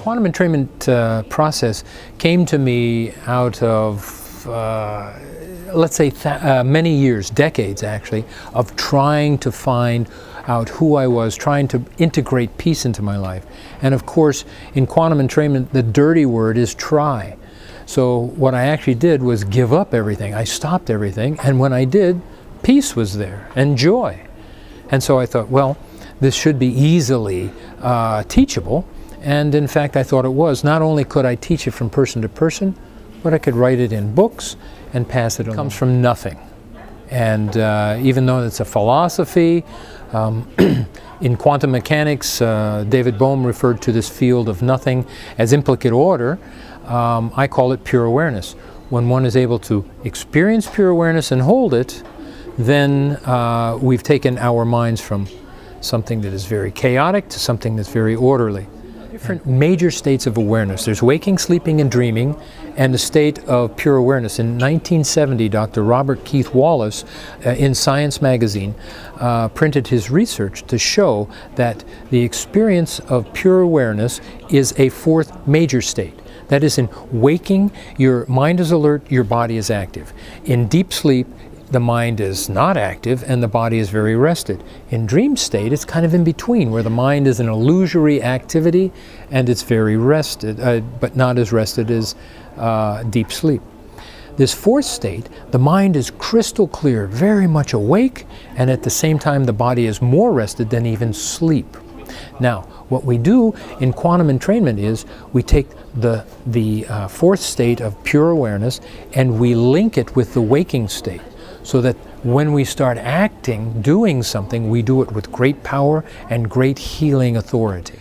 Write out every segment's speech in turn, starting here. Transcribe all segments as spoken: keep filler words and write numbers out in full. quantum entrainment uh, process came to me out of, uh, let's say, th uh, many years, decades actually, of trying to find out who I was, trying to integrate peace into my life. And of course, in quantum entrainment, the dirty word is try. So what I actually did was give up everything. I stopped everything, and when I did, peace was there and joy. And so I thought, well, this should be easily uh, teachable. And in fact, I thought it was. Not only could I teach it from person to person, but I could write it in books and pass it on. It comes from nothing. And uh, even though it's a philosophy, um, in quantum mechanics, uh, David Bohm referred to this field of nothing as implicate order. Um, I call it pure awareness. When one is able to experience pure awareness and hold it, then uh, we've taken our minds from something that is very chaotic to something that's very orderly. Different major states of awareness. There's waking, sleeping, and dreaming, and the state of pure awareness. In nineteen seventy, Doctor Robert Keith Wallace, uh, in Science magazine, uh, printed his research to show that the experience of pure awareness is a fourth major state. That is, in waking, your mind is alert, your body is active. In deep sleep, the mind is not active and the body is very rested. In dream state, it's kind of in between, where the mind is an illusory activity and it's very rested, uh, but not as rested as uh, deep sleep. This fourth state, the mind is crystal clear, very much awake, and at the same time the body is more rested than even sleep. Now, what we do in quantum entrainment is we take the, the uh, fourth state of pure awareness and we link it with the waking state, so that when we start acting, doing something, we do it with great power and great healing authority.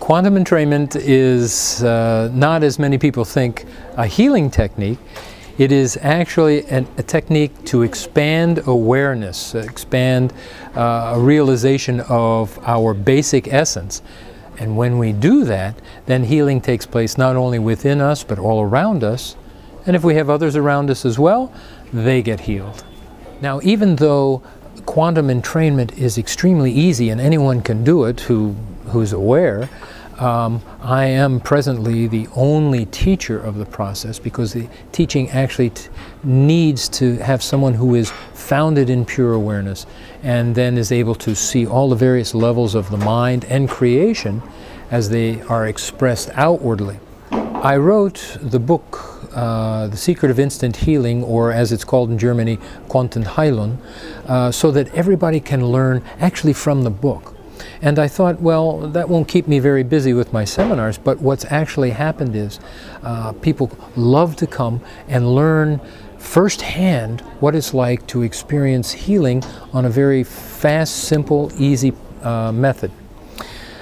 Quantum entrainment is uh, not, as many people think, a healing technique. It is actually an, a technique to expand awareness, expand uh, a realization of our basic essence. And when we do that, then healing takes place not only within us, but all around us. And if we have others around us as well, they get healed. Now, even though quantum entrainment is extremely easy and anyone can do it who, who's aware, um, I am presently the only teacher of the process, because the teaching actually t needs to have someone who is founded in pure awareness and then is able to see all the various levels of the mind and creation as they are expressed outwardly. I wrote the book, uh, The Secret of Instant Healing, or as it's called in Germany, Quantenheilung, uh, so that everybody can learn actually from the book. And I thought, well, that won't keep me very busy with my seminars, but what's actually happened is uh, people love to come and learn firsthand what it's like to experience healing on a very fast, simple, easy uh, method.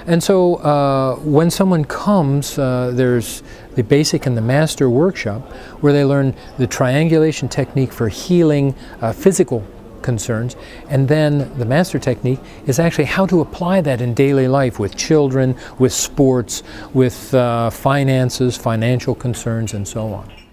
And so uh, when someone comes, uh, there's the basic and the master workshop, where they learn the triangulation technique for healing uh, physical concerns. And then the master technique is actually how to apply that in daily life with children, with sports, with uh, finances, financial concerns, and so on.